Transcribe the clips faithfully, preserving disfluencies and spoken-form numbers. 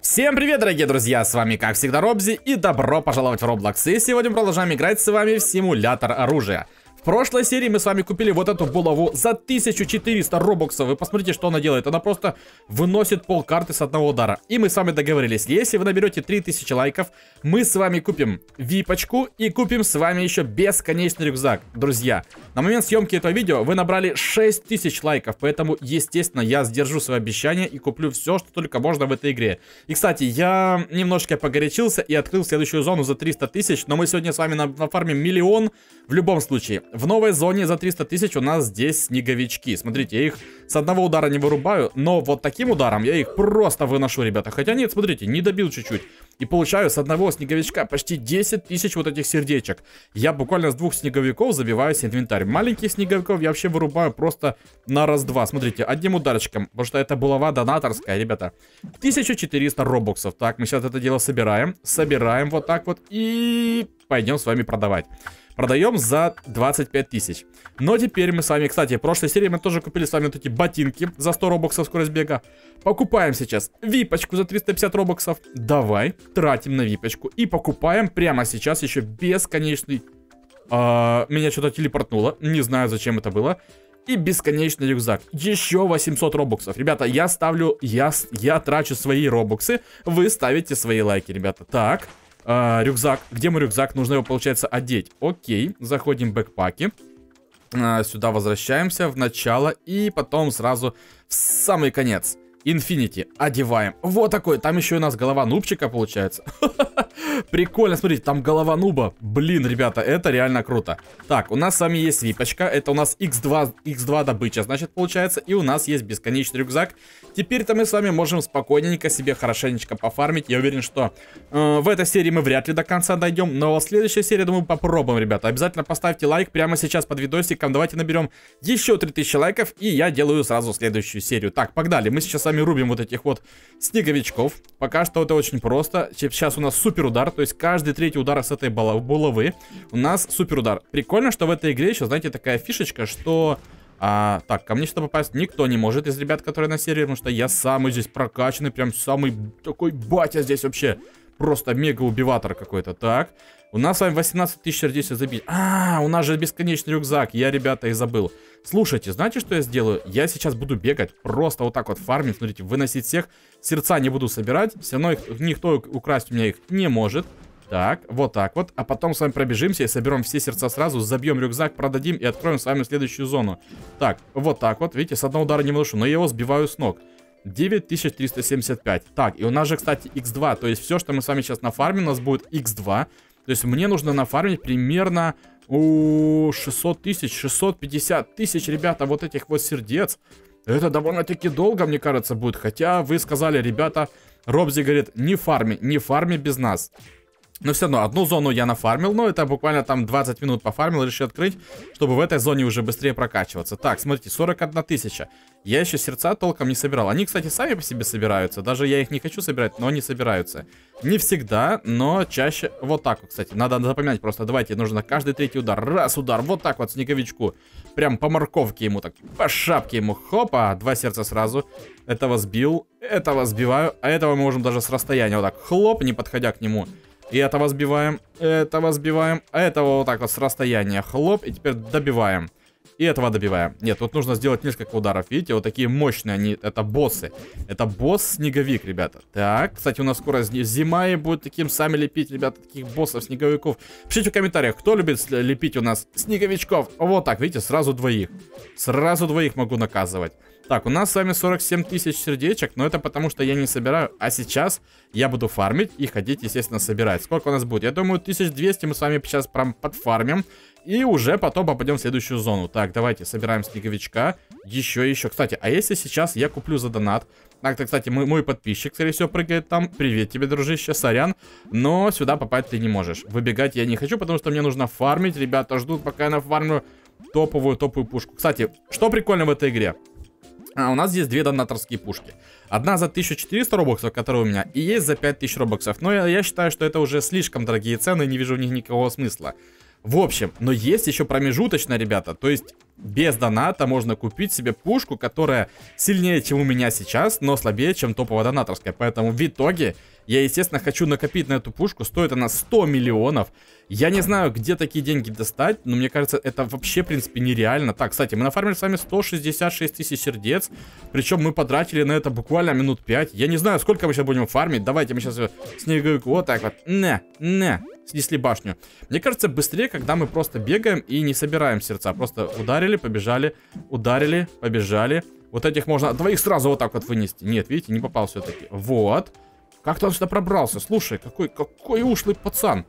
Всем привет, дорогие друзья, с вами как всегда Робзи, и добро пожаловать в Roblox. И сегодня мы продолжаем играть с вами в симулятор оружия. В прошлой серии мы с вами купили вот эту булаву за тысячу четыреста робоксов. Вы посмотрите, что она делает. Она просто выносит полкарты с одного удара. И мы с вами договорились, если вы наберете три тысячи лайков, мы с вами купим випочку и купим с вами еще бесконечный рюкзак. Друзья, на момент съемки этого видео вы набрали шесть тысяч лайков, поэтому, естественно, я сдержу свое обещание и куплю все, что только можно в этой игре. И, кстати, я немножко погорячился и открыл следующую зону за триста тысяч, но мы сегодня с вами нафармим миллион в любом случае. В новой зоне за триста тысяч у нас здесь снеговички. Смотрите, я их с одного удара не вырубаю, но вот таким ударом я их просто выношу, ребята. Хотя нет, смотрите, не добил чуть-чуть. И получаю с одного снеговичка почти десять тысяч вот этих сердечек. Я буквально с двух снеговиков забиваюсь инвентарь. Маленьких снеговиков я вообще вырубаю просто на раз-два. Смотрите, одним ударочком. Потому что это булава донаторская, ребята. тысяча четыреста робоксов. Так, мы сейчас это дело собираем. Собираем вот так вот. И пойдем с вами продавать. Продаем за двадцать пять тысяч. Но теперь мы с вами, кстати, в прошлой серии мы тоже купили с вами вот эти ботинки за сто робоксов скорость бега. Покупаем сейчас випочку за триста пятьдесят робоксов. Давай, тратим на випочку. И покупаем прямо сейчас еще бесконечный... А, меня что-то телепортнуло. Не знаю, зачем это было. И бесконечный рюкзак. Еще восемьсот робоксов. Ребята, я ставлю... Я, я трачу свои робоксы. Вы ставите свои лайки, ребята. Так... А, рюкзак. Где мой рюкзак? Нужно его, получается, одеть. Окей. Заходим в бэкпаки. А, сюда возвращаемся в начало и потом сразу в самый конец. Инфинити. Одеваем. Вот такой. Там еще у нас голова нубчика, получается. Прикольно. Смотрите, там голова нуба. Блин, ребята, это реально круто. Так, у нас с вами есть випочка. Это у нас икс два добыча, значит, получается. И у нас есть бесконечный рюкзак. Теперь-то мы с вами можем спокойненько себе хорошенечко пофармить. Я уверен, что э, в этой серии мы вряд ли до конца дойдем. Но в следующей серии, думаю, попробуем, ребята. Обязательно поставьте лайк прямо сейчас под видосиком. Давайте наберем еще три тысячи лайков. И я делаю сразу следующую серию. Так, погнали. Мы сейчас с вами рубим вот этих вот снеговичков. Пока что это очень просто. Сейчас у нас супер удар. То есть каждый третий удар с этой булавы у нас супер удар. Прикольно, что в этой игре еще, знаете, такая фишечка, что... А, так, ко мне что-то попасть никто не может из ребят, которые на серии, потому что я самый здесь прокачанный, прям самый такой батя здесь вообще. Просто мега-убиватор какой-то. Так, у нас с вами восемнадцать тысяч сердец забить. А, у нас же бесконечный рюкзак. Я, ребята, и забыл. Слушайте, знаете, что я сделаю? Я сейчас буду бегать, просто вот так вот фармить, смотрите, выносить всех. Сердца не буду собирать, все равно их, никто украсть у меня их не может. Так, вот так вот, а потом с вами пробежимся и соберем все сердца сразу, забьем рюкзак, продадим и откроем с вами следующую зону. Так, вот так вот, видите, с одного удара не выношу, но я его сбиваю с ног. Девять тысяч триста семьдесят пять. Так, и у нас же, кстати, икс два, то есть все, что мы с вами сейчас нафармим, у нас будет икс два. То есть мне нужно нафармить примерно у шестьсот тысяч, шестьсот пятьдесят тысяч, ребята, вот этих вот сердец. Это довольно-таки долго, мне кажется, будет. Хотя вы сказали, ребята, Робзи говорит, не фарми, не фарми без нас. Но все равно, одну зону я нафармил, но это буквально там двадцать минут пофармил, решил открыть, чтобы в этой зоне уже быстрее прокачиваться. Так, смотрите, сорок одна тысяча. Я еще сердца толком не собирал. Они, кстати, сами по себе собираются. Даже я их не хочу собирать, но они собираются. Не всегда, но чаще вот так вот, кстати. Надо запоминать просто. Давайте, нужно каждый третий удар. Раз удар, вот так вот, снеговичку. Прям по морковке ему так, по шапке ему. Хопа, два сердца сразу. Этого сбил, этого сбиваю. А этого мы можем даже с расстояния вот так. Хлоп, не подходя к нему. И этого сбиваем, этого сбиваем, а этого вот так вот с расстояния, хлоп, и теперь добиваем. И этого добиваем. Нет, тут нужно сделать несколько ударов, видите, вот такие мощные они, это боссы. Это босс-снеговик, ребята. Так, кстати, у нас скоро зима и будет таким сами лепить, ребята, таких боссов-снеговиков. Пишите в комментариях, кто любит лепить у нас снеговичков. Вот так, видите, сразу двоих. Сразу двоих могу наказывать. Так, у нас с вами сорок семь тысяч сердечек, но это потому, что я не собираю. А сейчас я буду фармить и ходить, естественно, собирать. Сколько у нас будет? Я думаю, тысяча двести мы с вами сейчас прям подфармим. И уже потом попадем в следующую зону. Так, давайте собираем снеговичка. Еще, еще. Кстати, а если сейчас я куплю за донат? Так, так, кстати, мой, мой подписчик, скорее всего, прыгает там. Привет тебе, дружище, сорян. Но сюда попасть ты не можешь. Выбегать я не хочу, потому что мне нужно фармить. Ребята ждут, пока я нафармлю топовую-топовую пушку. Кстати, что прикольно в этой игре? А у нас здесь две донаторские пушки. Одна за тысячу четыреста робоксов, которая у меня, и есть за пять тысяч робоксов. Но я, я считаю, что это уже слишком дорогие цены, не вижу в них никакого смысла. В общем, но есть еще промежуточная, ребята. То есть без доната можно купить себе пушку, которая сильнее, чем у меня сейчас, но слабее, чем топовая донаторская. Поэтому в итоге я, естественно, хочу накопить на эту пушку. Стоит она сто миллионов. Я не знаю, где такие деньги достать, но мне кажется, это вообще, в принципе, нереально. Так, кстати, мы нафармили с вами сто шестьдесят шесть тысяч сердец. Причем мы потратили на это буквально минут пять. Я не знаю, сколько мы сейчас будем фармить. Давайте мы сейчас снеговику вот так вот. Не, не. Снесли башню. Мне кажется, быстрее, когда мы просто бегаем и не собираем сердца. Просто ударили, побежали, ударили, побежали. Вот этих можно двоих сразу вот так вот вынести. Нет, видите, не попал все-таки. Вот. Как-то он сюда пробрался. Слушай, какой, какой ушлый пацан.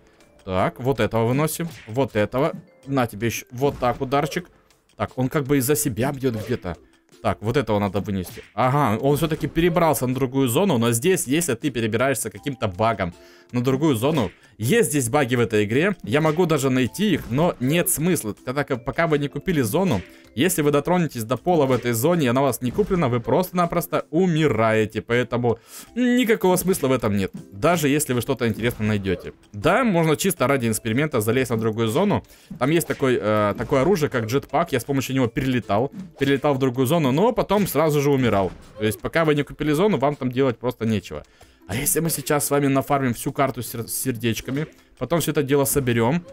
Так, вот этого выносим. Вот этого. На тебе еще. Вот так ударчик. Так, он как бы из-за себя бьет где-то. Так, вот этого надо вынести. Ага, он все-таки перебрался на другую зону. Но здесь, если ты перебираешься каким-то багом на другую зону, есть здесь баги в этой игре. Я могу даже найти их, но нет смысла. Тогда, пока вы не купили зону, если вы дотронетесь до пола в этой зоне и она у вас не куплена, вы просто-напросто умираете. Поэтому никакого смысла в этом нет. Даже если вы что-то интересное найдете. Да, можно чисто ради эксперимента залезть на другую зону. Там есть такой, э, такое оружие, как джетпак. Я с помощью него перелетал. Перелетал в другую зону, но потом сразу же умирал. То есть, пока вы не купили зону, вам там делать просто нечего. А если мы сейчас с вами нафармим всю карту с сердечками, потом все это дело соберем.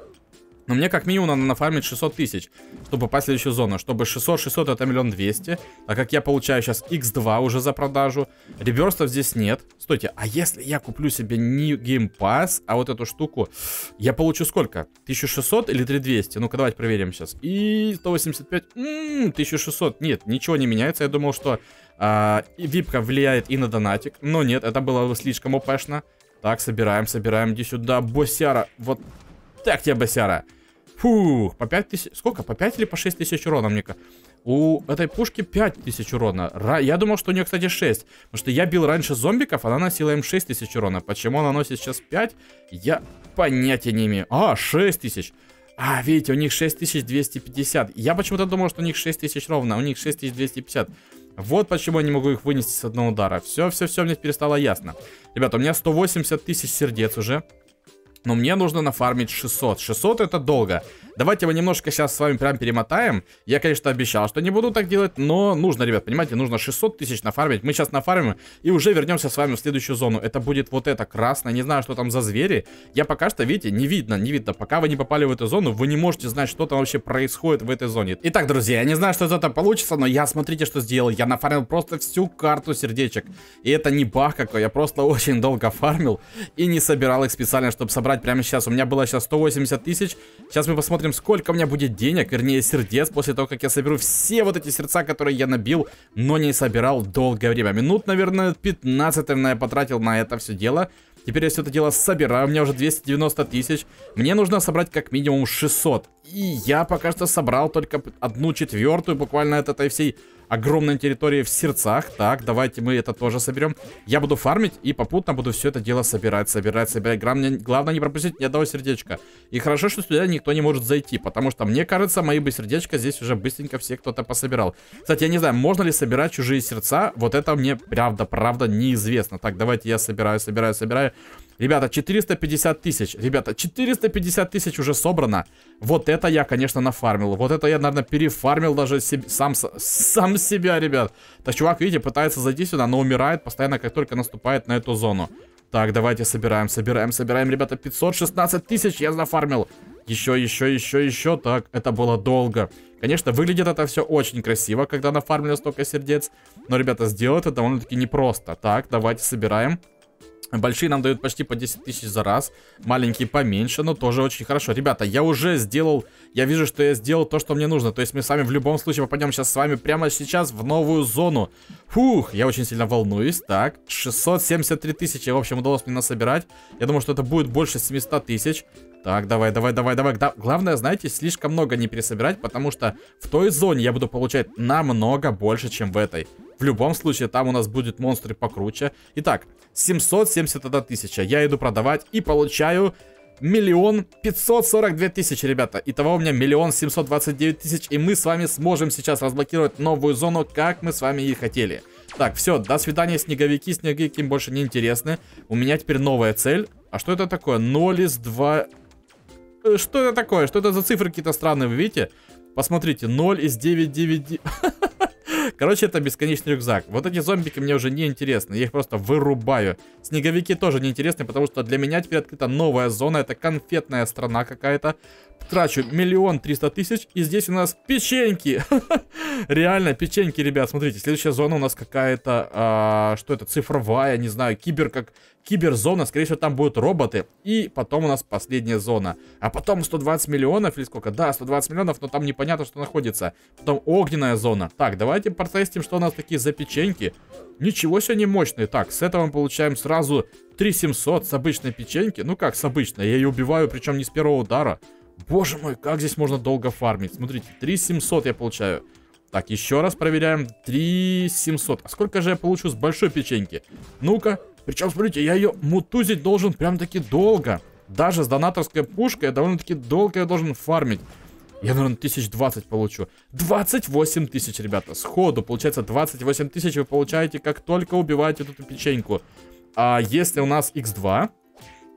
Но мне как минимум надо нафармить шестьсот тысяч, чтобы попасть в следующую зону. Чтобы шестьсот шестьсот это миллион двести. Так как я получаю сейчас икс два уже за продажу. Реверсов здесь нет. Стойте, а если я куплю себе не геймпасс, а вот эту штуку, я получу сколько? тысячу шестьсот или три двести? Ну-ка, давайте проверим сейчас. И сто восемьдесят пять. М-м, тысяча шестьсот. Нет, ничего не меняется. Я думал, что а, випка влияет и на донатик. Но нет, это было слишком опешно. Так, собираем, собираем. Иди сюда, босяра. Вот так тебе, босяра. Фух, по пять тысяч... Сколько? По пять или по шесть тысяч урона мне? У этой пушки пять тысяч урона. Ра... Я думал, что у нее, кстати, шесть. Потому что я бил раньше зомбиков, она носила им шесть тысяч урона. Почему она носит сейчас пять? Я понятия не имею. А, шесть тысяч. А, видите, у них шесть тысяч двести пятьдесят. Я почему-то думал, что у них шесть тысяч ровно. У них шесть тысяч двести пятьдесят. Вот почему я не могу их вынести с одного удара. Все-все-все мне теперь стало ясно. Ребята, у меня сто восемьдесят тысяч сердец уже. Но мне нужно нафармить шестьсот. шестьсот это долго. Давайте мы немножко сейчас с вами прям перемотаем. Я, конечно, обещал, что не буду так делать, но нужно, ребят, понимаете, нужно шестьсот тысяч нафармить. Мы сейчас нафармим и уже вернемся с вами в следующую зону. Это будет вот это красное. Не знаю, что там за звери. Я пока что, видите, не видно, не видно. Пока вы не попали в эту зону, вы не можете знать, что там вообще происходит в этой зоне. Итак, друзья, я не знаю, что из этого получится, но я, смотрите, что сделал. Я нафармил просто всю карту сердечек. И это не баг какой. Я просто очень долго фармил и не собирал их специально, чтобы собрать прямо сейчас. У меня было сейчас сто восемьдесят тысяч. Сейчас мы посмотрим, сколько у меня будет денег, вернее сердец, после того, как я соберу все вот эти сердца, которые я набил, но не собирал долгое время. Минут, наверное, пятнадцать, наверное, потратил на это все дело. Теперь я все это дело собираю. У меня уже двести девяносто тысяч. Мне нужно собрать как минимум шестьсот. И я пока что собрал только одну четвертую буквально от этой всей огромной территории в сердцах. Так, давайте мы это тоже соберем. Я буду фармить и попутно буду все это дело собирать, собирать, собирать. Главное не пропустить ни одного сердечка. И хорошо, что сюда никто не может зайти, потому что, мне кажется, мои бы сердечка здесь уже быстренько все кто-то пособирал. Кстати, я не знаю, можно ли собирать чужие сердца. Вот это мне правда, правда неизвестно. Так, давайте я собираю, собираю, собираю. Ребята, четыреста пятьдесят тысяч. Ребята, четыреста пятьдесят тысяч уже собрано. Вот это я, конечно, нафармил. Вот это я, наверное, перефармил даже себе, сам, сам себя, ребят. Так, чувак, видите, пытается зайти сюда, но умирает постоянно, как только наступает на эту зону. Так, давайте собираем, собираем, собираем. Ребята, пятьсот шестнадцать тысяч я нафармил. Еще, еще, еще, еще. Так, это было долго. Конечно, выглядит это все очень красиво, когда нафармлено столько сердец. Но, ребята, сделать это довольно-таки непросто. Так, давайте собираем. Большие нам дают почти по десять тысяч за раз. Маленькие поменьше, но тоже очень хорошо. Ребята, я уже сделал... Я вижу, что я сделал то, что мне нужно. То есть мы с вами в любом случае попадем сейчас с вами прямо сейчас в новую зону. Фух, я очень сильно волнуюсь. Так, шестьсот семьдесят три тысячи, в общем, удалось мне насобирать. Я думаю, что это будет больше семисот тысяч. Так, давай, давай, давай, давай. Главное, знаете, слишком много не пересобирать, потому что в той зоне я буду получать намного больше, чем в этой. В любом случае, там у нас будут монстры покруче. Итак, семьсот семьдесят одна тысяча. Я иду продавать и получаю миллион пятьсот сорок две тысячи, ребята. Итого у меня миллион семьсот двадцать девять тысяч. И мы с вами сможем сейчас разблокировать новую зону, как мы с вами и хотели. Так, все, до свидания, снеговики. Снеговики им больше не интересны. У меня теперь новая цель. А что это такое? ноль из двух... Что это такое? Что это за цифры какие-то странные, вы видите? Посмотрите, ноль из девяти девяти. Короче, это бесконечный рюкзак. Вот эти зомбики мне уже не интересны, я их просто вырубаю. Снеговики тоже не интересны, потому что для меня теперь открыта новая зона. Это конфетная страна какая-то. Трачу миллион триста тысяч. И здесь у нас печеньки. Реально, печеньки, ребят. Смотрите, следующая зона у нас какая-то... Что это? Цифровая, не знаю, кибер как... Киберзона, скорее всего, там будут роботы. И потом у нас последняя зона. А потом сто двадцать миллионов или сколько? Да, сто двадцать миллионов, но там непонятно, что находится. Потом огненная зона. Так, давайте протестим, что у нас такие за печеньки. Ничего себе, они мощные. Так, с этого мы получаем сразу три тысячи семьсот с обычной печеньки. Ну как с обычной, я ее убиваю, причем не с первого удара. Боже мой, как здесь можно долго фармить. Смотрите, три тысячи семьсот я получаю. Так, еще раз проверяем. три тысячи семьсот. А сколько же я получу с большой печеньки? Ну-ка. Причем, смотрите, я ее мутузить должен прям-таки долго. Даже с донаторской пушкой я довольно-таки долго ее должен фармить. Я, наверное, тысячу двадцать получу. двадцать восемь тысяч, ребята. Сходу, получается, двадцать восемь тысяч вы получаете, как только убиваете эту печеньку. А если у нас икс два,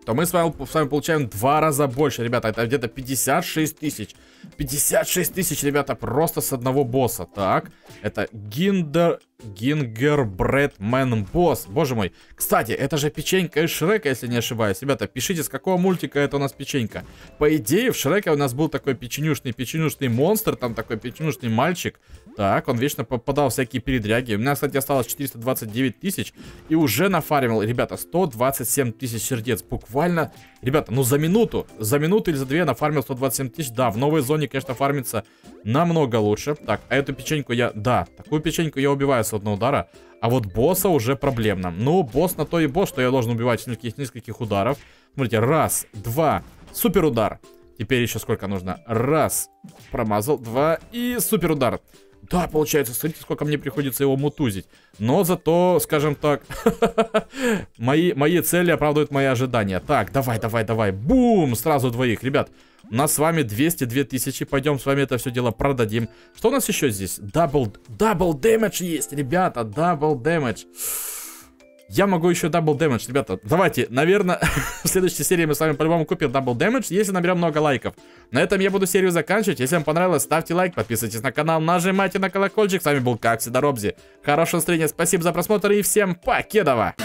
то мы с вами, с вами получаем два раза больше, ребята. Это где-то пятьдесят шесть тысяч. пятьдесят шесть тысяч, ребята, просто с одного босса. Так, это Гиндер... Гингербредмен босс. Боже мой. Кстати, это же печенька из Шрека, если не ошибаюсь. Ребята, пишите, с какого мультика это у нас печенька. По идее, в Шреке у нас был такой печенюшный-печенюшный монстр. Там такой печенюшный мальчик. Так, он вечно попадал в всякие передряги. У меня, кстати, осталось четыреста двадцать девять тысяч. И уже нафармил, ребята, сто двадцать семь тысяч сердец. Буквально, ребята, ну за минуту. За минуту или за две нафармил сто двадцать семь тысяч. Да, в новой зоне, конечно, фармится намного лучше. Так, а эту печеньку я... Да, такую печеньку я убиваю с одного удара, а вот босса уже проблемно. Ну, босс на то и босс, что я должен убивать с нескольких, нескольких ударов. Смотрите, раз, два, супер удар. Теперь еще сколько нужно? Раз, промазал, два и супер удар. Да, получается, смотрите, сколько мне приходится его мутузить. Но зато, скажем так, мои, мои цели оправдывают мои ожидания. Так, давай, давай, давай. Бум! Сразу двоих, ребят. У нас с вами двести две тысячи. Пойдем с вами это все дело продадим. Что у нас еще здесь? Дабл, дабл дэмэдж есть, ребята. Дабл дэмэдж. Я могу еще дабл дэмэдж, ребята. Давайте, наверное, в следующей серии мы с вами по-любому купим дабл дэмэдж, если наберем много лайков. На этом я буду серию заканчивать. Если вам понравилось, ставьте лайк, подписывайтесь на канал, нажимайте на колокольчик. С вами был, как всегда, Робзи. Хорошего настроения, спасибо за просмотр и всем покедова!